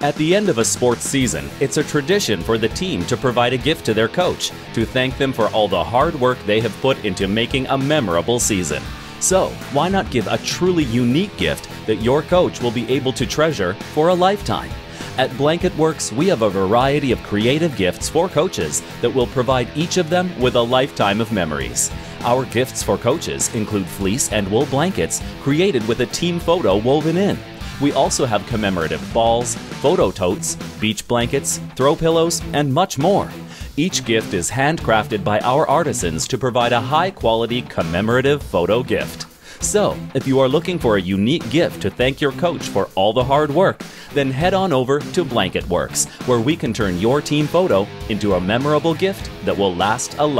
At the end of a sports season, it's a tradition for the team to provide a gift to their coach to thank them for all the hard work they have put into making a memorable season. So, why not give a truly unique gift that your coach will be able to treasure for a lifetime? At BlanketWorx, we have a variety of creative gifts for coaches that will provide each of them with a lifetime of memories. Our gifts for coaches include fleece and wool blankets created with a team photo woven in. We also have commemorative balls, photo totes, beach blankets, throw pillows, and much more. Each gift is handcrafted by our artisans to provide a high-quality commemorative photo gift. So, if you are looking for a unique gift to thank your coach for all the hard work, then head on over to BlanketWorx, where we can turn your team photo into a memorable gift that will last a lifetime.